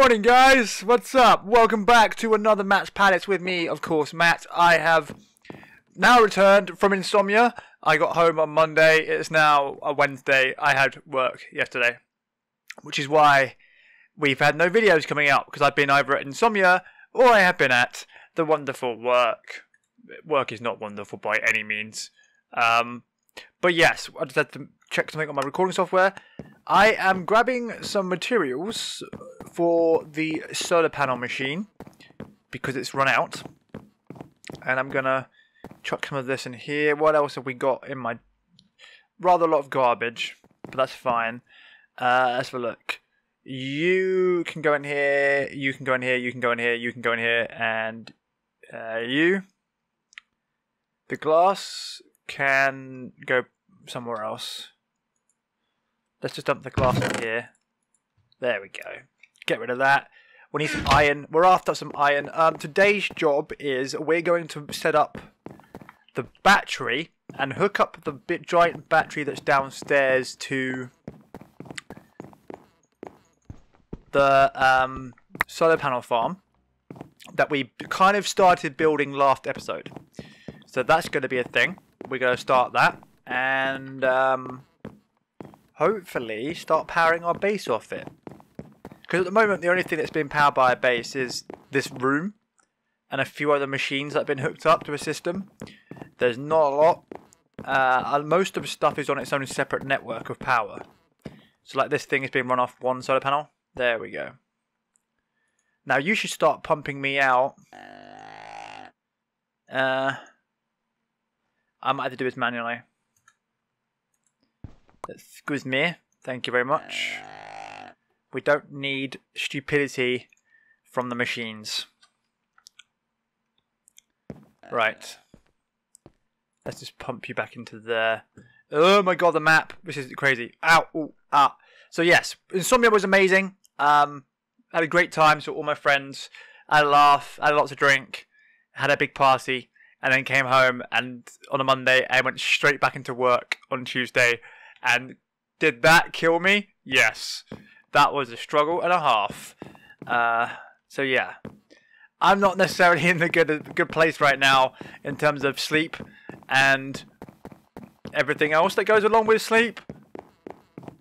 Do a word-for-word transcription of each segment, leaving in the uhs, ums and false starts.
Morning guys, what's up? Welcome back to another Matt's Palace with me, of course, Matt. I have now returned from Insomnia. I got home on Monday. It's now a Wednesday. I had work yesterday, which is why we've had no videos coming out, because I've been either at Insomnia or I have been at the wonderful work. Work is not wonderful by any means. Um, but yes, I just had to check something on my recording software. I am grabbing some materials for the solar panel machine because it's run out, and I'm gonna chuck some of this in here. What else have we got in my rather a lot of garbage, but that's fine. Uh, let's have a look. You can go in here, you can go in here, you can go in here, you can go in here, and uh, you. The glass can go somewhere else. Let's just dump the glass in here. There we go. Get rid of that. We need some iron. We're after some iron. Um, today's job is we're going to set up the battery and hook up the bit giant battery that's downstairs to the um, solar panel farm that we kind of started building last episode. So that's going to be a thing. We're going to start that and um, hopefully start powering our base off it. Because at the moment, the only thing that's been powered by a base is this room and a few other machines that have been hooked up to a system. There's not a lot. Uh, most of the stuff is on its own separate network of power. So like this thing is being run off one solar panel. There we go. Now you should start pumping me out. Uh, I might have to do this manually. Excuse me. Thank you very much. We don't need stupidity from the machines. Right. Let's just pump you back into there. Oh my god, the map. This is crazy. Ow. Ooh, ah. So yes, Insomnia was amazing. Um, had a great time. Saw all my friends. Had a laugh. Had lots of drink. Had a big party. And then came home. And on a Monday, I went straight back into work on Tuesday. And did that kill me? Yes. That was a struggle and a half. Uh, so yeah, I'm not necessarily in the good good place right now in terms of sleep and everything else that goes along with sleep.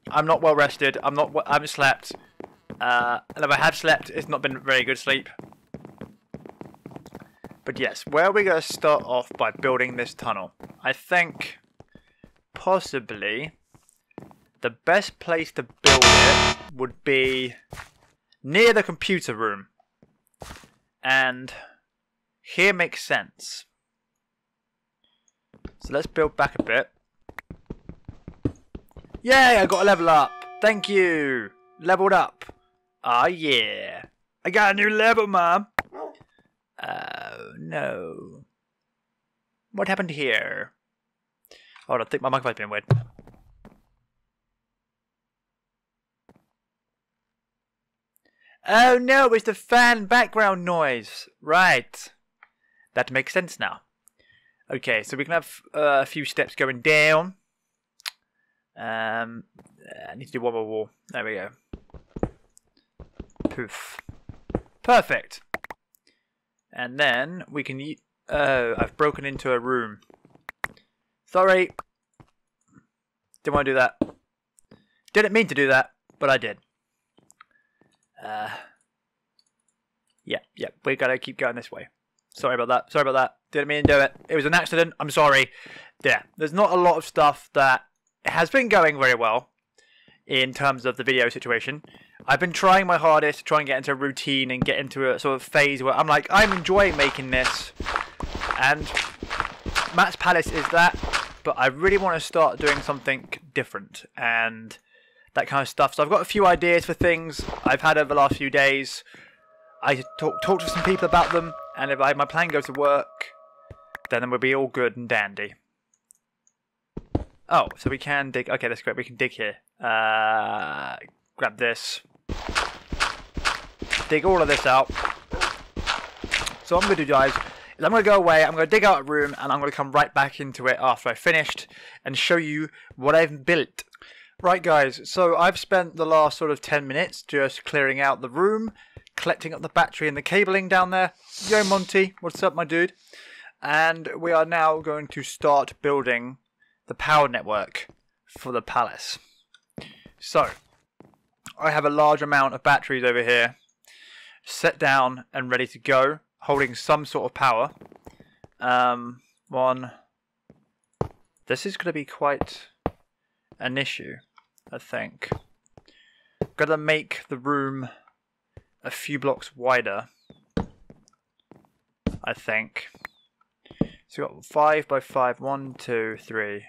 I'm not well rested. I'm not. I haven't slept. Uh, and if I have slept, it's not been very good sleep. But yes, where we're gonna start off by building this tunnel. I think possibly the best place to build it would be near the computer room. And here makes sense. So let's build back a bit. Yay, I got a level up. Thank you. Leveled up. Ah, yeah. I got a new level, Mum. Oh, no. What happened here? Oh, I think my microphone's been weird. Oh no, it's the fan background noise. Right. That makes sense now. Okay, so we can have uh, a few steps going down. Um, I need to do one more wall. There we go. Poof. Perfect. And then we can... Oh, I've broken into a room. Sorry. Didn't want to do that. Didn't mean to do that, but I did. Uh, yeah, yeah, we gotta keep going this way. Sorry about that, sorry about that. Didn't mean to do it. It was an accident, I'm sorry. Yeah, there's not a lot of stuff that has been going very well in terms of the video situation. I've been trying my hardest to try and get into a routine and get into a sort of phase where I'm like, I'm enjoying making this. And Matt's Palace is that, but I really want to start doing something different and... that kind of stuff. So I've got a few ideas for things I've had over the last few days. I talk, talk to some people about them, and if I, my plan goes to work, then it will be all good and dandy. Oh, so we can dig. Okay, that's great. We can dig here. Uh, grab this. Dig all of this out. So what I'm going to do, guys, is I'm going to go away. I'm going to dig out a room, and I'm going to come right back into it after I finished and show you what I've built. Right guys, so I've spent the last sort of ten minutes just clearing out the room, collecting up the battery and the cabling down there. Yo Monty, what's up my dude? And we are now going to start building the power network for the palace. So, I have a large amount of batteries over here, set down and ready to go, holding some sort of power. Um, one. This is going to be quite an issue, I think. Gotta make the room a few blocks wider, I think. So we've got five by five, one, two, three.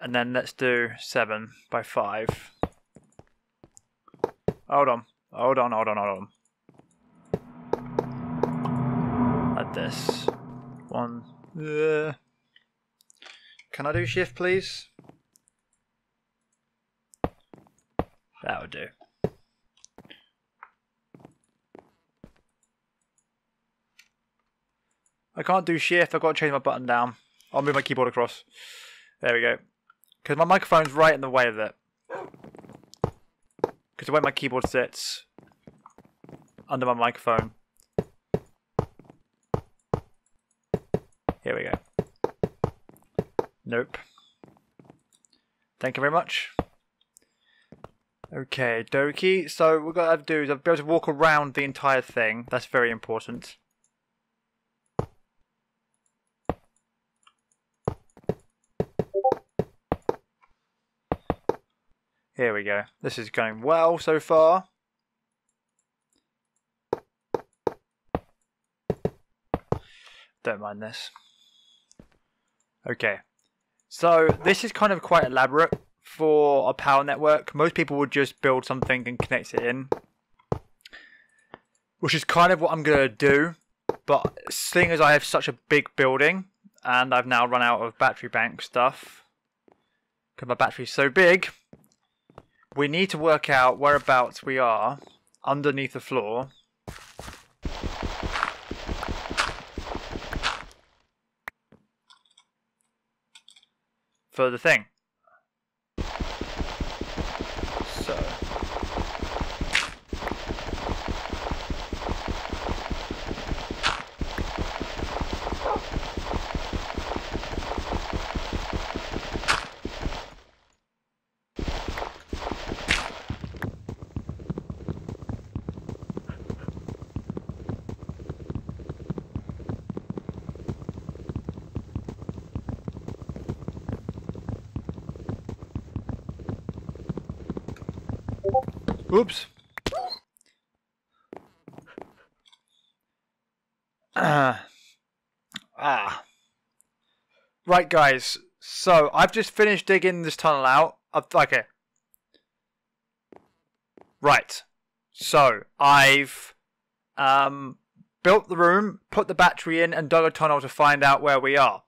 And then let's do seven by five. Hold on, hold on, hold on, hold on. Like this. One. Uh, can I do shift, please? That would do. I can't do shift, I've got to change my button down. I'll move my keyboard across. There we go. Because my microphone's right in the way of it. Because the way my keyboard sits under my microphone. Here we go. Nope. Thank you very much. Okay, dokie. So what we've got to do is I'll be able to walk around the entire thing. That's very important. Here we go. This is going well so far. Don't mind this. Okay. So this is kind of quite elaborate for a power network. Most people would just build something and connect it in, which is kind of what I'm going to do. But seeing as I have such a big building and I've now run out of battery bank stuff, because my battery's so big, we need to work out whereabouts we are underneath the floor. For the thing. So. Oops. Uh, ah. Right, guys. So I've just finished digging this tunnel out. I've, okay. Right. So I've um, built the room, put the battery in, and dug a tunnel to find out where we are.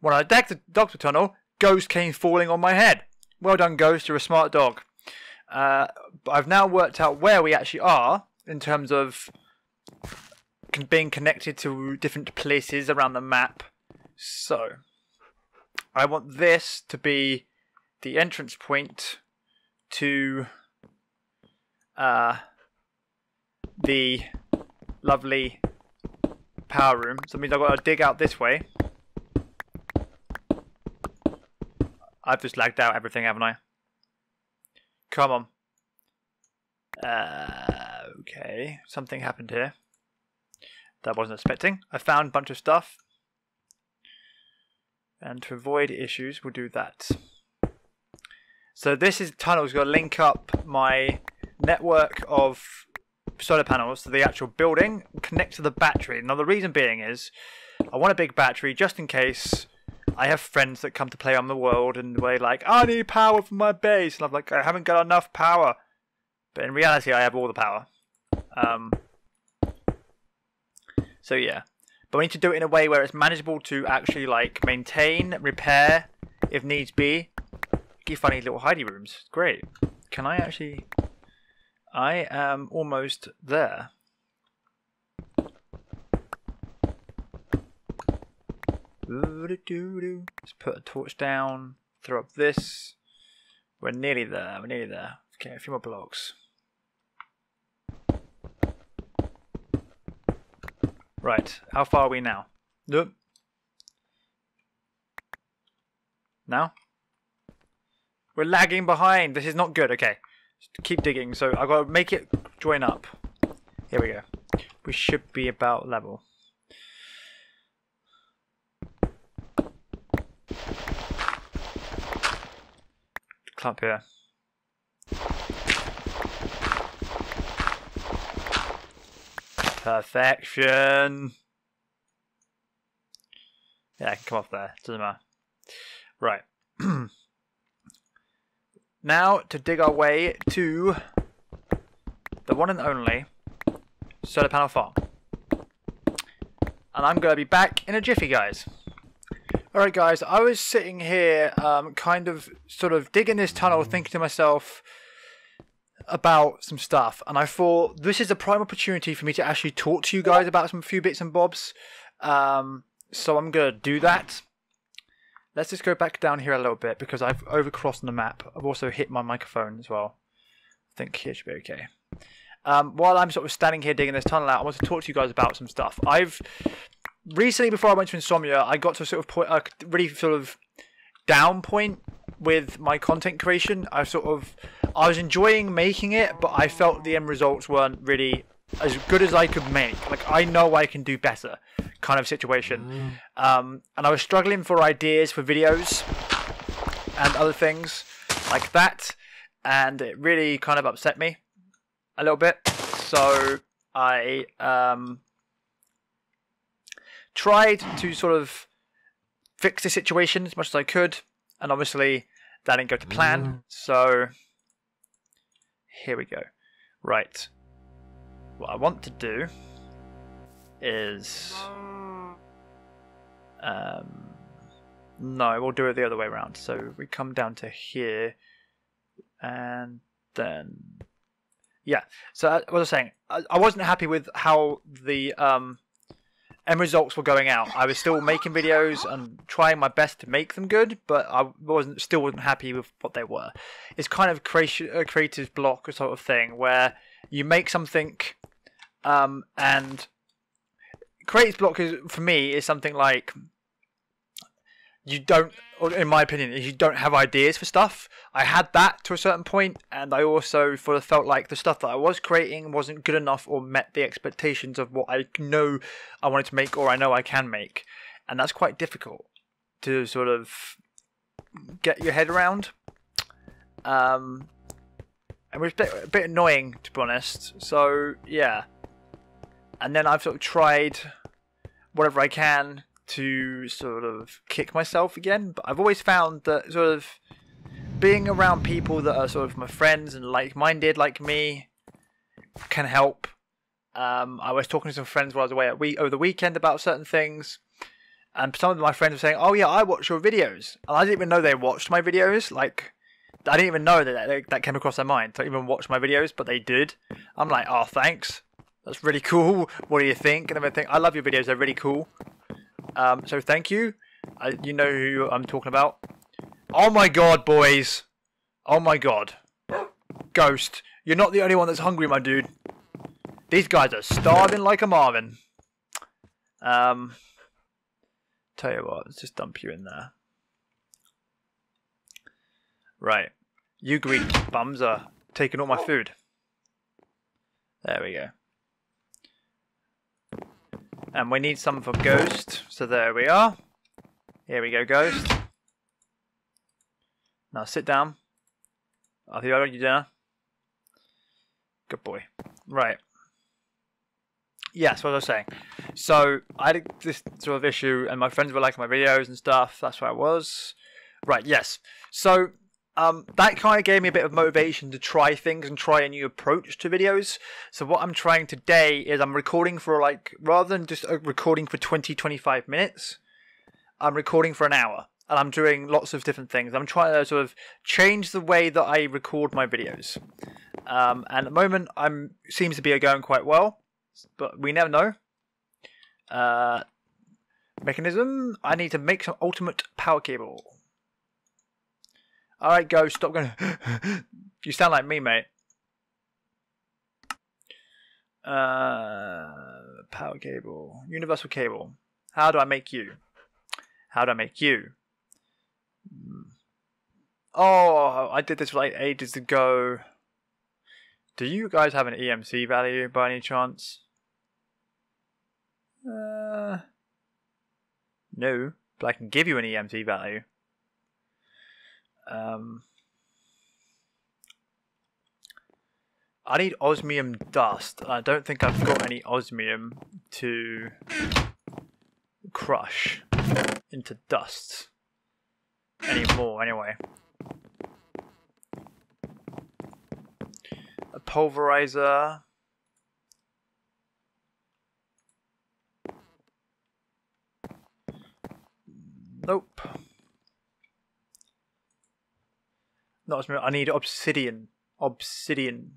When I dug the, dug the tunnel, Ghost came falling on my head. Well done, Ghost. You're a smart dog. Uh, but I've now worked out where we actually are in terms of con being connected to different places around the map. So I want this to be the entrance point to uh, the lovely power room. So that means I've got to dig out this way. I've just lagged out everything, haven't I? Come on. Uh, okay, something happened here that I wasn't expecting. I found a bunch of stuff. And to avoid issues, we'll do that. So this is tunnel's going to link up my network of solar panels to the actual building, connect to the battery. Now the reason being is I want a big battery just in case I have friends that come to play on the world and they're like, I need power for my base. And I'm like, I haven't got enough power. But in reality, I have all the power. Um, so, yeah. But we need to do it in a way where it's manageable to actually, like, maintain, repair, if needs be. Get funny little hidey rooms. Great. Can I actually... I am almost there. Let's put a torch down, throw up this, We're nearly there, we're nearly there. Okay, a few more blocks. Right, how far are we now? Nope. Now? We're lagging behind. This is not good. Okay. Just keep digging. So I've got to make it join up. Here we go. We should be about level. Clump here. Perfection. Yeah, I can come off there. Doesn't matter. Right. Now to dig our way to the one and only solar panel farm. And I'm going to be back in a jiffy, guys. Alright guys, I was sitting here um, kind of sort of digging this tunnel, thinking to myself about some stuff. And I thought this is a prime opportunity for me to actually talk to you guys about some few bits and bobs. Um, so I'm going to do that. Let's just go back down here a little bit because I've overcrossed on the map. I've also hit my microphone as well. I think here should be okay. Um, while I'm sort of standing here digging this tunnel out, I want to talk to you guys about some stuff. I've recently, before I went to Insomnia, I got to a sort of point, a really sort of down point with my content creation. I sort of, I was enjoying making it, but I felt the end results weren't really as good as I could make. Like, I know I can do better. Kind of situation, um, and I was struggling for ideas for videos and other things like that, and it really kind of upset me a little bit. So I um, tried to sort of fix the situation as much as I could, and obviously that didn't go to plan. So here we go. Right, what I want to do is um no, we'll do it the other way around. So we come down to here and then yeah, so as I was saying, I, I wasn't happy with how the um end results were going out. I was still making videos and trying my best to make them good, but I wasn't still wasn't happy with what they were. It's kind of creation a creative block sort of thing where you make something um and creative block is, for me, is something like you don't, or in my opinion, is you don't have ideas for stuff. I had that to a certain point, and I also sort of felt like the stuff that I was creating wasn't good enough or met the expectations of what I know I wanted to make or I know I can make. And that's quite difficult to sort of get your head around. Um, and it was a bit, a bit annoying, to be honest. So, yeah. And then I've sort of tried whatever I can to sort of kick myself again. But I've always found that sort of being around people that are sort of my friends and like-minded like me can help. Um, I was talking to some friends while I was away at we over the weekend about certain things. And some of my friends were saying, oh yeah, I watch your videos. And I didn't even know they watched my videos. Like, I didn't even know that that, that came across their mind. They even watched my videos, but they did. I'm like, oh, thanks. That's really cool. What do you think? And everything. I love your videos. They're really cool. Um, so thank you. I, you know who I'm talking about. Oh my god, boys. Oh my god. Ghost. You're not the only one that's hungry, my dude. These guys are starving like a Marvin. Um, tell you what. Let's just dump you in there. Right. You Greek bums are taking all my food. There we go. And we need some for Ghost, so there we are. Here we go, Ghost. Now sit down. I think I got your dinner. Good boy. Right. Yeah, that's what I was saying. So, I had this sort of issue, and my friends were liking my videos and stuff. That's where I was. Right, yes. So, um, that kind of gave me a bit of motivation to try things and try a new approach to videos. So what I'm trying today is I'm recording for like, rather than just recording for twenty, twenty-five minutes, I'm recording for an hour. And I'm doing lots of different things. I'm trying to sort of change the way that I record my videos. Um, and at the moment, I'm seems to be going quite well. But we never know. Uh, mechanism. I need to make some ultimate power cable. All right, Ghost, stop going. You sound like me, mate. Uh, power cable, universal cable. How do I make you? How do I make you? Oh, I did this like ages ago. Do you guys have an E M C value by any chance? Uh, no, but I can give you an E M C value. Um, I need osmium dust. I don't think I've got any osmium to crush into dust anymore, anyway. A pulverizer. Nope. Not as much. I need obsidian. Obsidian.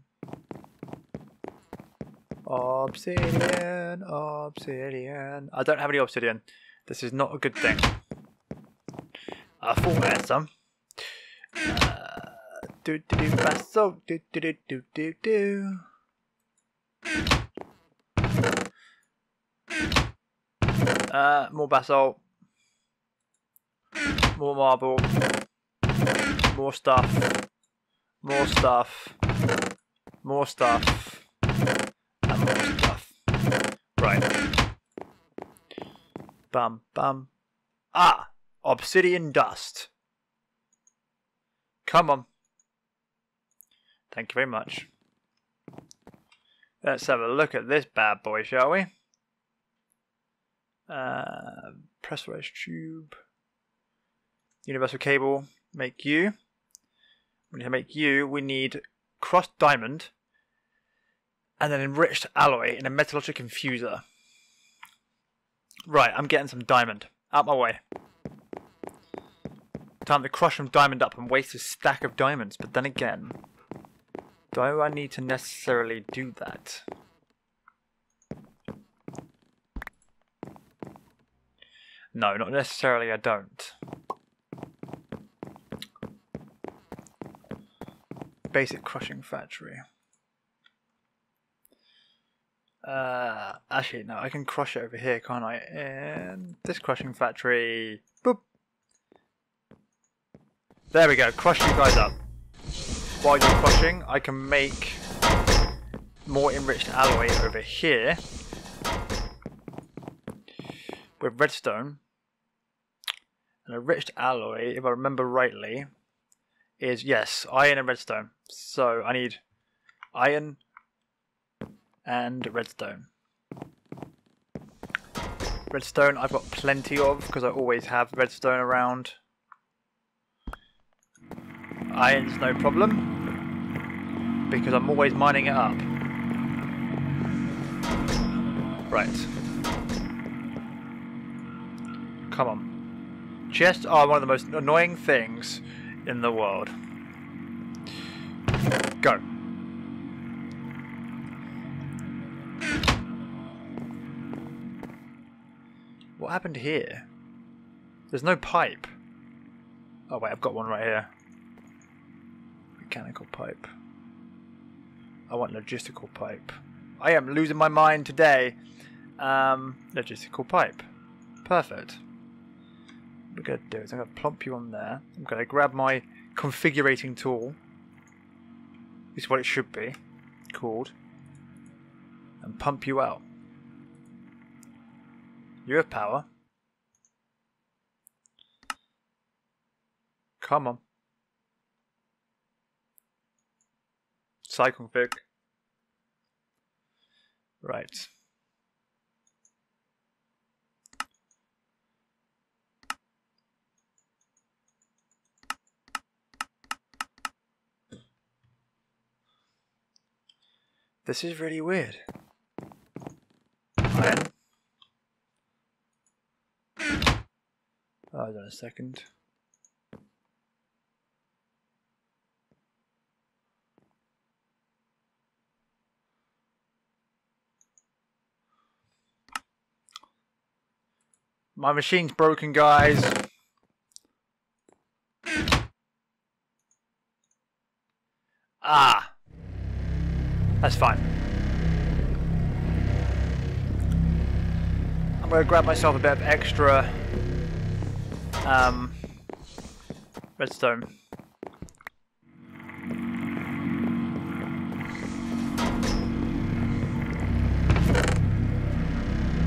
Obsidian. Obsidian. I don't have any obsidian. This is not a good thing. I thought I had some. Do do do basalt. Do do do do do do. Uh, more basalt. More marble. More stuff. More stuff. More stuff. And more stuff. Right. Bum bum. Ah! Obsidian dust. Come on. Thank you very much. Let's have a look at this bad boy, shall we? Uh, pressurized tube. Universal cable. Make you. When you make you, we need crossed diamond and an enriched alloy in a metallurgic infuser. Right, I'm getting some diamond. Out my way. Time to crush some diamond up and waste a stack of diamonds, but then again, do I need to necessarily do that? No, not necessarily, I don't. Basic crushing factory. Uh, actually, no, I can crush it over here, can't I? And this crushing factory. Boop! There we go, crush you guys up. While you're crushing, I can make more enriched alloy over here with redstone. And enriched alloy, if I remember rightly, is, yes, iron and redstone. So I need iron and redstone. Redstone I've got plenty of because I always have redstone around. Iron's no problem, because I'm always mining it up. Right. Come on. Chests are one of the most annoying things in the world. Go. What happened here? There's no pipe. Oh wait, I've got one right here. Mechanical pipe. I want logistical pipe. I am losing my mind today. Um, logistical pipe. Perfect. What I'm going to do is I'm going to plump you on there. I'm going to grab my configurating tool. It's what it should be called. And pump you out. You have power. Come on. Side config. Right. This is really weird. Iron. Hold on a second. My machine's broken, guys. That's fine. I'm going to grab myself a bit of extra um, redstone.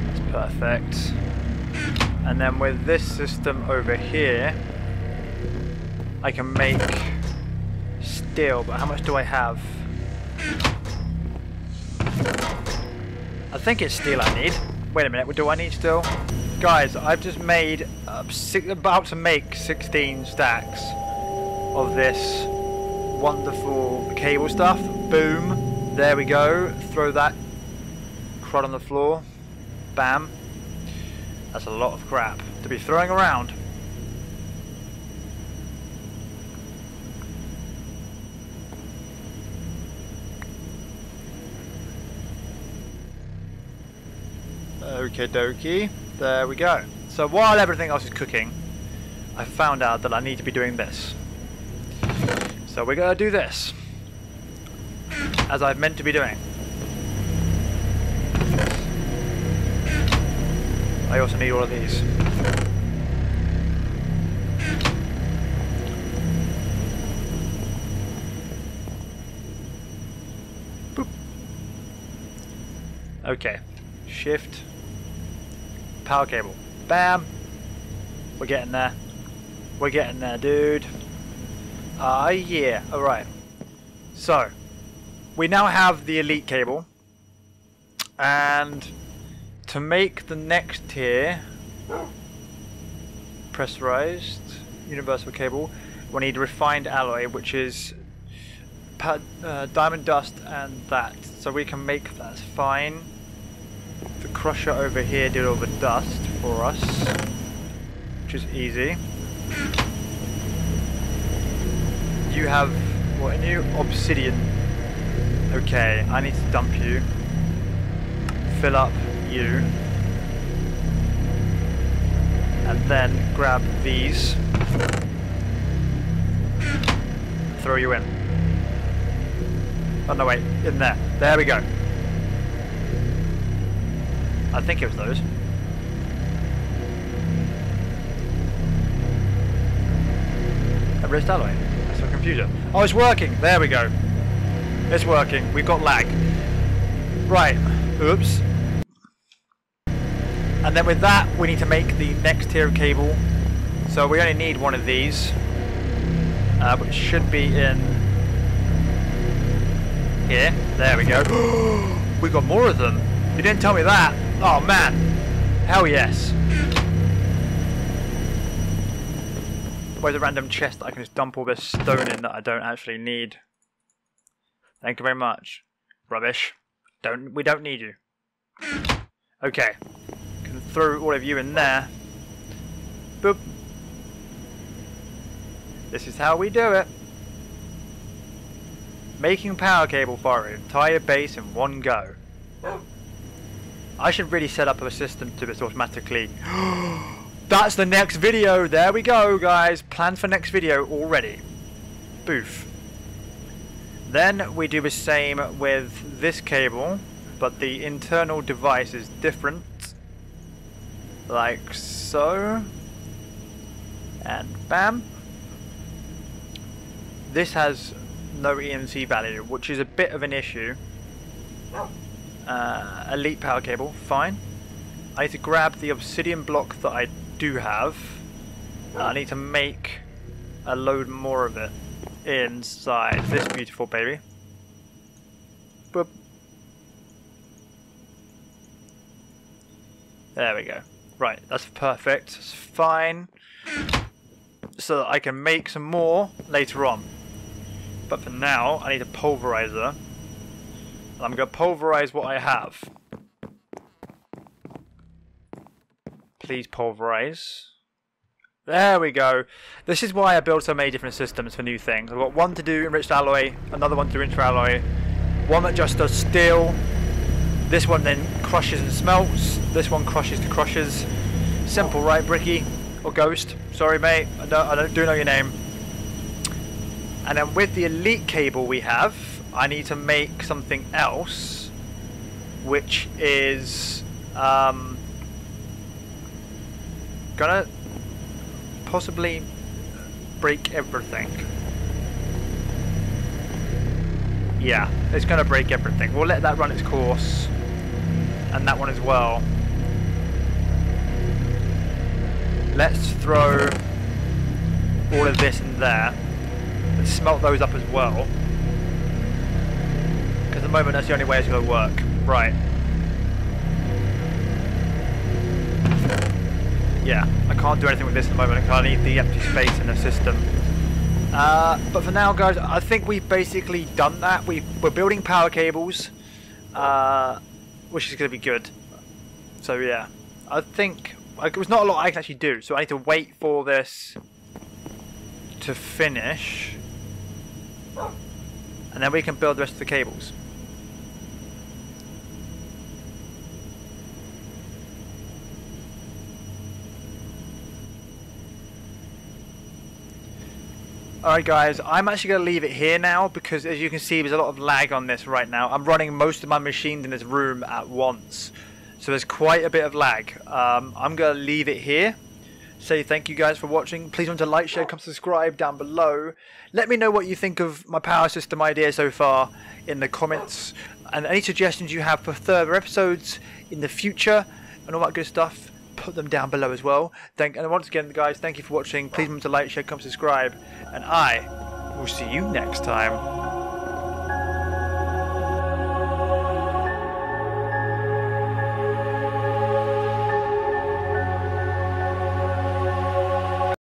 That's perfect. And then with this system over here, I can make steel, but how much do I have? I think it's steel I need. Wait a minute, what do I need steel? Guys, I've just made, uh, six, about to make sixteen stacks of this wonderful cable stuff. Boom, there we go. Throw that crud on the floor. Bam. That's a lot of crap to be throwing around. Okie dokie, there we go. So while everything else is cooking, I found out that I need to be doing this. So we're going to do this, as I've meant to be doing. I also need all of these. Boop. Okay, shift. Power cable. Bam! We're getting there. We're getting there, dude. Ah, uh, yeah. Alright. So, we now have the Elite cable. And to make the next tier, pressurized universal cable, we need refined alloy, which is uh, diamond dust and that. So we can make that. Fine. The crusher over here did all the dust for us, which is easy. You have what, a new obsidian? Okay, I need to dump you. Fill up you, and then grab these. Throw you in. Oh no, wait, in there. There we go. I think it was those. Enriched alloy. That's my computer. Oh, it's working. There we go. It's working. We've got lag. Right. Oops. And then with that, we need to make the next tier of cable. So we only need one of these, uh, which should be in here. There we go. We got more of them. You didn't tell me that. Oh man, hell yes. Where's a random chest that I can just dump all this stone in that I don't actually need? Thank you very much. Rubbish. Don't, we don't need you. Okay, can throw all of you in there. Boop. This is how we do it. Making power cable for an entire base in one go. I should really set up a system to this automatically. That's the next video. There we go, guys. Planned for next video already. Boof. Then we do the same with this cable, but the internal device is different. Like so. And bam. This has no E M C value, which is a bit of an issue. Uh, elite power cable, fine. I need to grab the obsidian block that I do have. I need to make a load more of it inside this beautiful baby. Boop. There we go. Right, that's perfect. It's fine. So that I can make some more later on. But for now, I need a pulverizer. I'm going to pulverize what I have. Please pulverize. There we go. This is why I build so many different systems for new things. I've got one to do enriched alloy, another one to do interalloy, one that just does steel, this one then crushes and smelts, this one crushes to crushes. Simple, right, Bricky? Or Ghost? Sorry, mate. I don't, I don't do know your name. And then with the elite cable we have, I need to make something else, which is um, gonna possibly break everything. Yeah, it's gonna break everything. We'll let that run its course, and that one as well. Let's throw all of this in there and smelt those up as well, because at the moment that's the only way it's going to work. Right. Yeah, I can't do anything with this at the moment because I need the empty space in the system. Uh, but for now, guys, I think we've basically done that. We've, we're building power cables, uh, which is going to be good. So yeah, I think... Like, it was not a lot I can actually do, so I need to wait for this to finish, and then we can build the rest of the cables. Alright guys, I'm actually going to leave it here now, because as you can see there's a lot of lag on this right now. I'm running most of my machines in this room at once. So there's quite a bit of lag. Um, I'm going to leave it here. Say thank you guys for watching. Please remember to like, share, come subscribe down below. Let me know what you think of my power system idea so far in the comments. And any suggestions you have for further episodes in the future and all that good stuff, put them down below as well. Thank, and once again, guys, thank you for watching. Please remember to like, share, come subscribe. And I will see you next time.